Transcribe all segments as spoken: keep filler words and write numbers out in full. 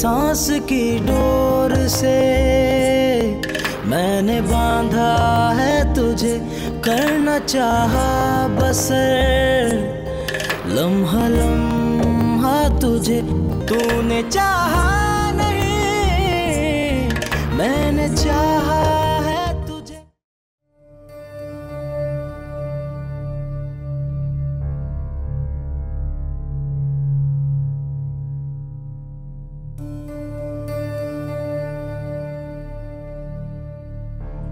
सांस की डोर से मैंने बांधा है तुझे, करना चाहा बसर लम्हा लम्हा तुझे। तूने चाहा नहीं, मैंने चाहा है तुझे।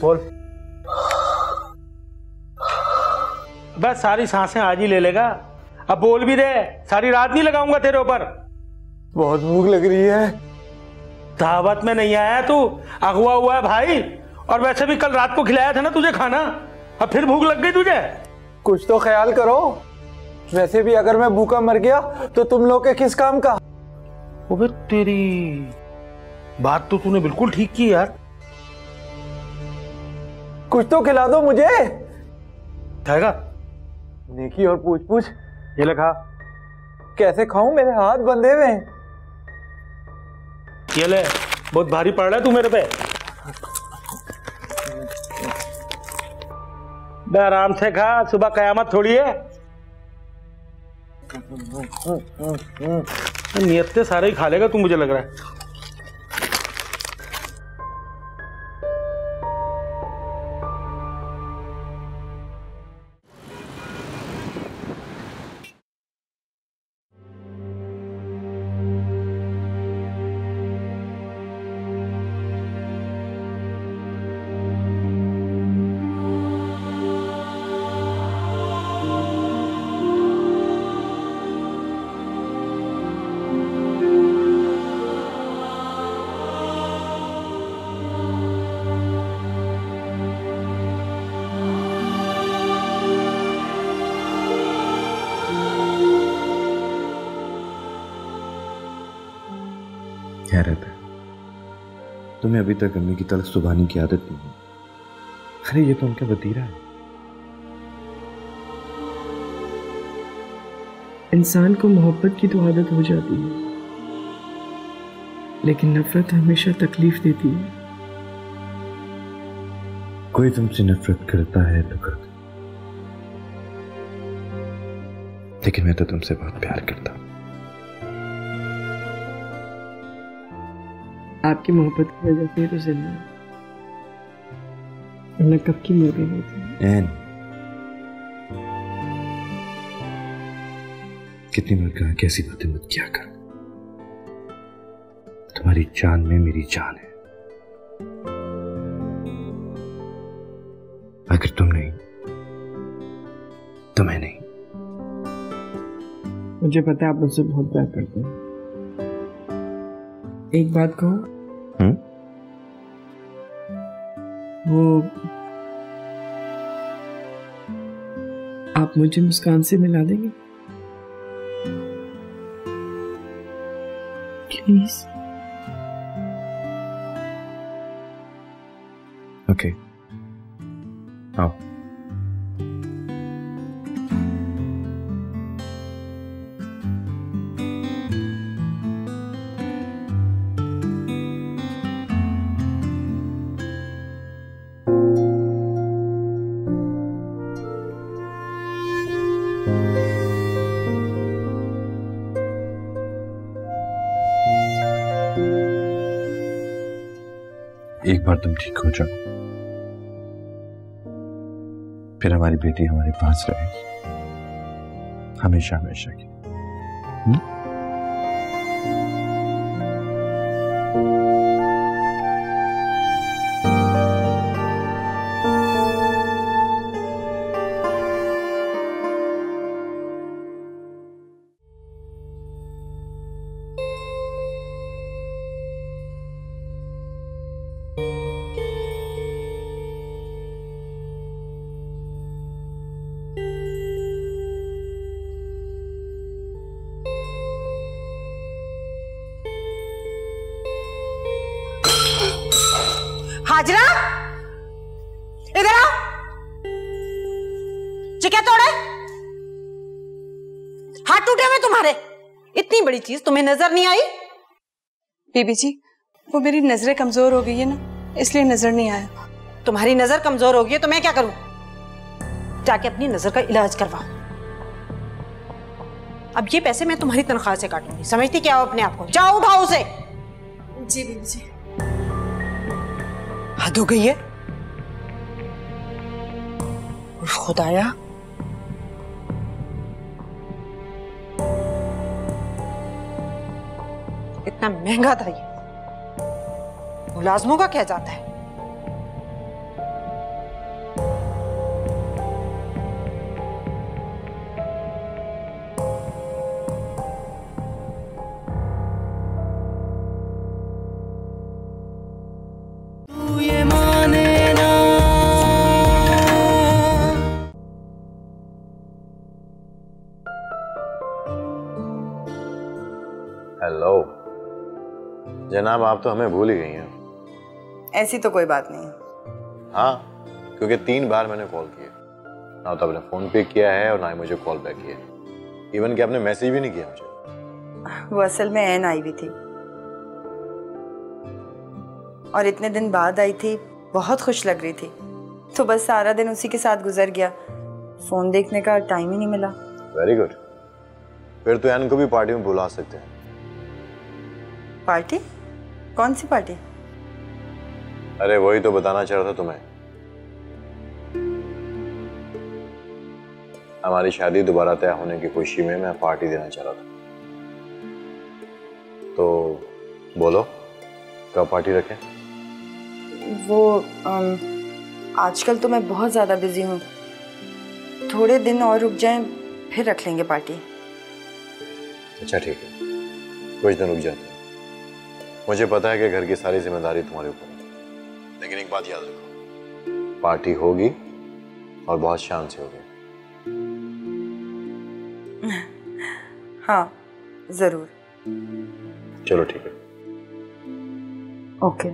बोल। बस सारी सांसें आज ही ले लेगा। अब बोल भी दे, सारी रात नहीं लगाऊंगा तेरे ऊपर। बहुत भूख लग रही है। दावत में नहीं आया तू, अगवा हुआ है भाई। और वैसे भी कल रात को खिलाया था ना तुझे खाना, अब फिर भूख लग गई तुझे? कुछ तो ख्याल करो। वैसे भी अगर मैं भूखा मर गया तो तुम लोग के किस काम का? ओबे तेरी बात तो तूने बिल्कुल ठीक की यार। कुछ तो खिला दो मुझे। खाएगा? देखी और पूछ पूछ। ये ले खा। कैसे खाऊं, मेरे हाथ बंधे हुए हैं। ये ले, बहुत भारी पड़ रहा है तू मेरे पे। बे आराम से खा, सुबह कयामत थोड़ी है। नियत से सारा ही खा लेगा तू, मुझे लग रहा है। क्या रहता है तुम्हें अभी तक अम्मी की तलब सुभानी की आदत नहीं है? अरे ये तो उनका वतीरा है। इंसान को मोहब्बत की तो आदत हो जाती है, लेकिन नफरत हमेशा तकलीफ देती है। कोई तुमसे नफरत करता है तो करता, लेकिन मैं तो तुमसे बहुत प्यार करता हूं। आपकी मोहब्बत की वजह से तो जिंदा, वरना कब की मर गई होती। एन कितनी बार कहा कि ऐसी बातें मत क्या कर, तुम्हारी जान में मेरी जान है। अगर तुम नहीं तो मैं नहीं। मुझे पता है आप मुझसे बहुत प्यार करते हो। एक बात कहो, वो आप मुझे मुस्कान से मिला देंगे प्लीज? ओके आओ। एक बार तुम ठीक हो जाओ, फिर हमारी बेटी हमारे पास रहेगी हमेशा हमेशा की। हुँ? हाजरा इधर आओ। ये क्या तोड़ा? हाथ टूटे हुए तुम्हारे, इतनी बड़ी चीज तुम्हें नजर नहीं आई? बीबी जी वो मेरी नजरें कमजोर हो गई है ना, इसलिए नजर नहीं आया। तुम्हारी नजर कमजोर हो गई है तो मैं क्या करूं? जाके अपनी नजर का इलाज करवाओ। अब ये पैसे मैं तुम्हारी तनख्वाह से काटूंगी, समझती क्या हो अपने आप को? जाओ उठाओ उसे। जी बीबी जी। हद हो गई है। खुदाया इतना महंगा था ये, मुलाजमों का क्या जाता है। जनाब आप तो हमें भूल ही गई हैं। ऐसी तो कोई बात नहीं। हाँ क्योंकि तीन बार मैंने कॉल किया, ना तो आपने फोन पे किया है और ना ही मुझे कॉल बैक किया, इवन कि आपने मैसेज भी नहीं किया मुझे। वो असल में एन आई हुई थी और इतने दिन बाद आई थी, बहुत खुश लग रही थी, तो बस सारा दिन उसी के साथ गुजर गया, फोन देखने का टाइम ही नहीं मिला। वेरी गुड, फिर तो एन को भी पार्टी में बुला सकते हैं। पार्टी? कौन सी पार्टी? अरे वही तो बताना चाह रहा था तुम्हें, हमारी शादी दोबारा तय होने की खुशी में मैं पार्टी देना चाह रहा था, तो बोलो कब पार्टी रखें? वो आजकल तो मैं बहुत ज्यादा बिजी हूँ, थोड़े दिन और रुक जाएं फिर रख लेंगे पार्टी। अच्छा ठीक है, कुछ दिन रुक जाते। मुझे पता है कि घर की सारी जिम्मेदारी तुम्हारे ऊपर है, लेकिन एक बात याद रखो, पार्टी होगी और बहुत शान से होगी। हाँ जरूर। चलो ठीक है, ओके।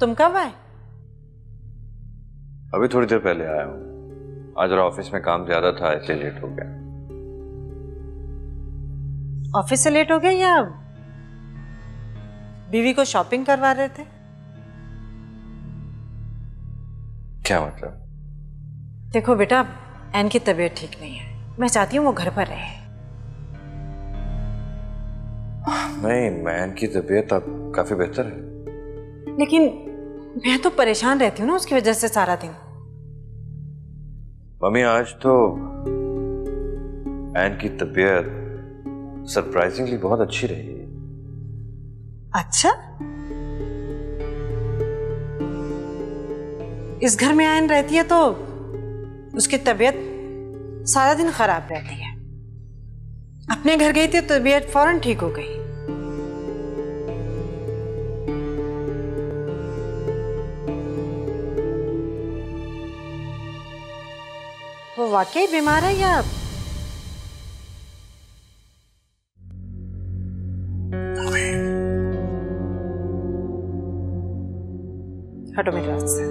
तुम कब आए? अभी थोड़ी देर पहले आया हूँ, आज और ऑफिस में काम ज्यादा था इसलिए लेट हो गया। ऑफिस से लेट हो गया या बीवी को शॉपिंग करवा रहे थे? क्या मतलब? देखो बेटा एन की तबीयत ठीक नहीं है, मैं चाहती हूँ वो घर पर रहे। नहीं, मैं एन की तबीयत अब काफी बेहतर है, लेकिन मैं तो परेशान रहती हूँ ना उसकी वजह से सारा दिन। मम्मी आज तो एन की तबीयत सरप्राइजिंगली बहुत अच्छी रही। अच्छा, इस घर में एन रहती है तो उसकी तबीयत सारा दिन खराब रहती है, अपने घर गई थी तो तबीयत फौरन ठीक हो गई। वो वाकई बीमार है या हटो मेरे रास्ते से।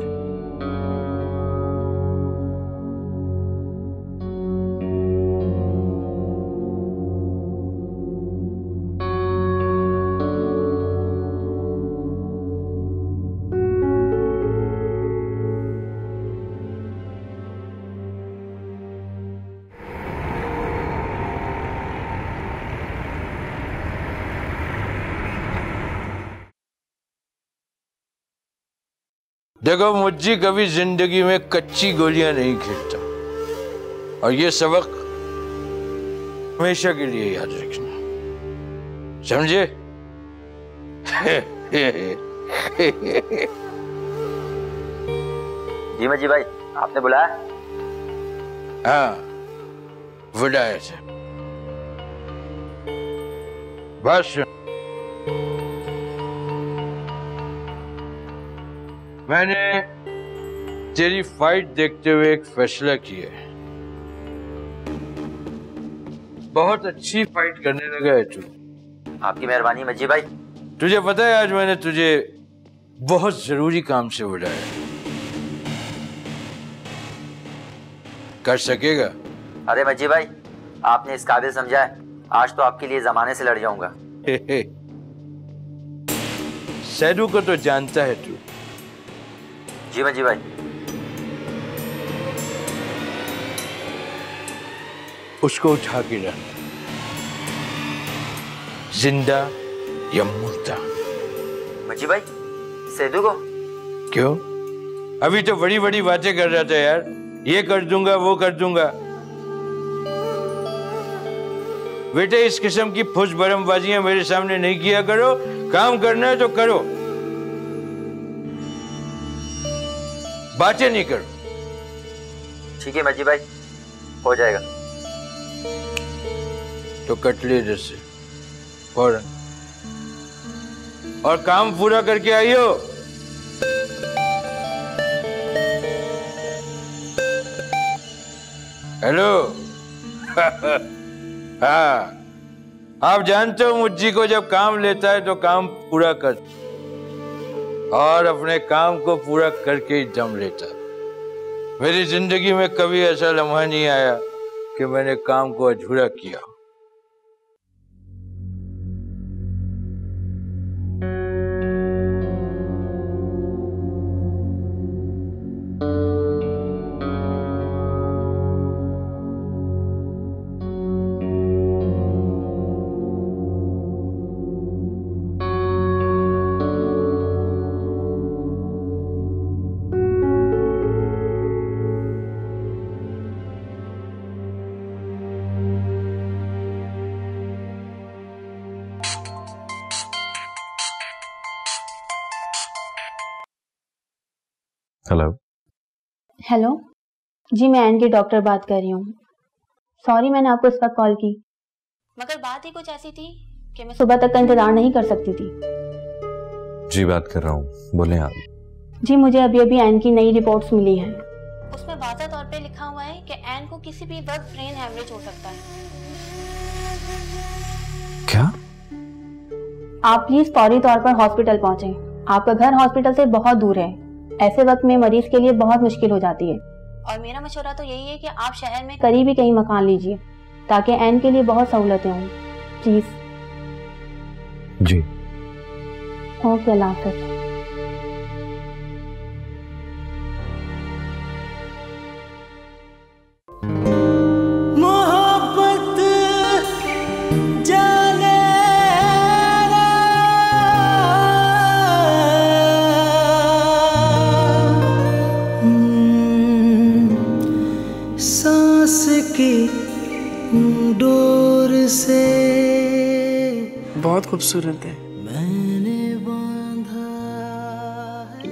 देखो, मुझे कभी जिंदगी में कच्ची गोलियां नहीं खेलता, और ये सबक हमेशा के लिए याद रखना, समझे? जी जी भाई, आपने बुलाया? हाँ, बुलाया था। बस मैंने तेरी फाइट देखते हुए एक फैसला किया है। बहुत अच्छी फाइट करने लगा है तू। आपकी मेहरबानी मजी भाई। तुझे पता है आज मैंने तुझे बहुत जरूरी काम से बुलाया, कर सकेगा? अरे मजी भाई, आपने इस काबिल समझा है, आज तो आपके लिए जमाने से लड़ जाऊंगा। सैदू को तो जानता है तू? जी भाई जी भाई। उसको उठा के लाना, जिंदा या मुर्दा। मजी भाई, सेदू को? क्यों? अभी तो बड़ी बड़ी बातें कर रहा था यार, ये कर दूंगा वो कर दूंगा। बेटे, इस किस्म की फुज बरमबाजियां मेरे सामने नहीं किया करो। काम करना है तो करो, बातें नहीं करो। ठीक है मजी भाई, हो जाएगा। तो कट ले जैसे फौरन, और काम पूरा करके आई हो। हेलो। हाँ, आप जानते हो मुझी को जब काम लेता है तो काम पूरा कर, और अपने काम को पूरा करके ही दम लेता। मेरी जिंदगी में कभी ऐसा लम्हा नहीं आया कि मैंने काम को अधूरा किया। हेलो। हेलो जी, मैं एन की डॉक्टर बात कर रही हूँ। सॉरी मैंने आपको इस वक्त कॉल की, मगर बात ही कुछ ऐसी थी कि मैं सुबह तक का इंतजार नहीं कर सकती थी। जी बात कर रहा हूँ, बोलें आप। जी, मुझे अभी अभी एन की नई रिपोर्ट्स मिली हैं। उसमें वाज़ा तौर पे लिखा हुआ है कि एन को किसी भी वक्त ब्रेन हैमरेज हो सकता है। क्या? आप प्लीज फौरी तौर पर हॉस्पिटल पहुँचे। आपका घर हॉस्पिटल से बहुत दूर है, ऐसे वक्त में मरीज के लिए बहुत मुश्किल हो जाती है। और मेरा मशवरा तो यही है कि आप शहर में करीबी कहीं मकान लीजिए, ताकि एन के लिए बहुत सहूलतें हों। प्लीज। जी ओके, अल्लाह हाफिज़। बहुत खूबसूरत है,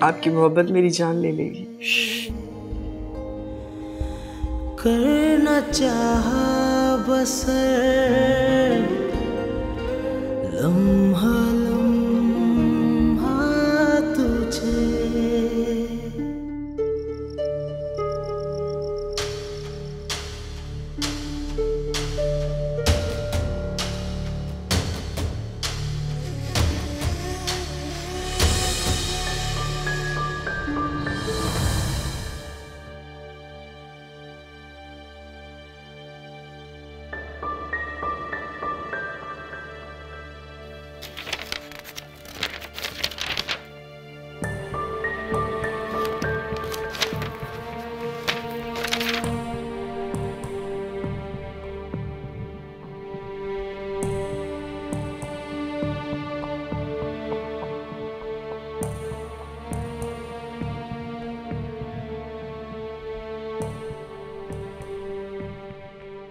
आपकी मोहब्बत मेरी जान ले लेगी। करना चाहा बसर लम्हा लम्हा तुझे।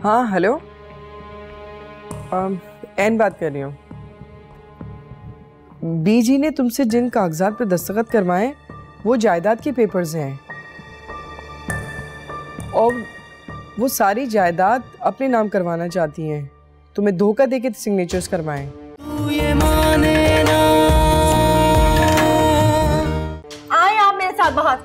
हाँ हेलो, एन बात कर रही हूँ। बी जी ने तुमसे जिन कागजात पर दस्तखत करवाए वो जायदाद के पेपर्स हैं और वो सारी जायदाद अपने नाम करवाना चाहती हैं। तुम्हें धोखा देके सिग्नेचर्स करवाएं। आए आप मेरे साथ बाहर।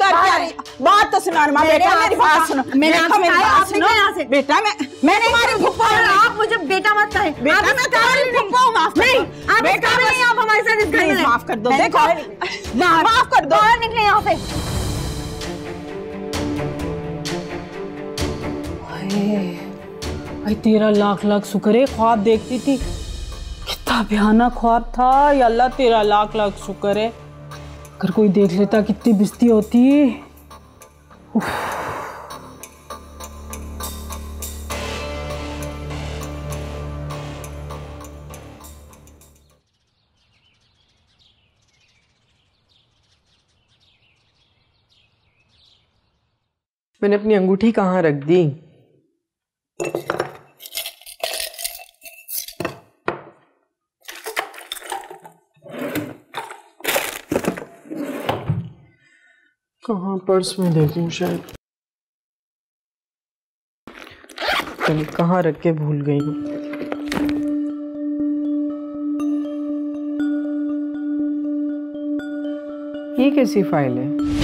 कर क्या रही? बात तो सुना ना बेटा, मेरी बात सुनो। बेटा मेरी बात सुनो। बेटा मैं मैं तुम्हारी फुप्पा हूँ। आप मुझे बेटा मत कहें। बेटा मैं तुम्हारी फुप्पा हूँ। माफ नहीं। आप बेटा नहीं, आप हमारे साथ इस घर में माफ कर दो। देखो माफ कर दो। बाहर निकले यहाँ से। भाई तेरा लाख लाख शुक्र है ख्वाब देखती थी, कितना भयानक ख्वाब था। या अल्लाह तेरा लाख लाख शुक्र है, अगर कोई देख लेता कितनी बिस्ती होती। मैंने अपनी अंगूठी कहाँ रख दी? कहाँ पर्स में देखूं, शायद कहीं कहाँ रख के भूल गई। ये कैसी फाइल है?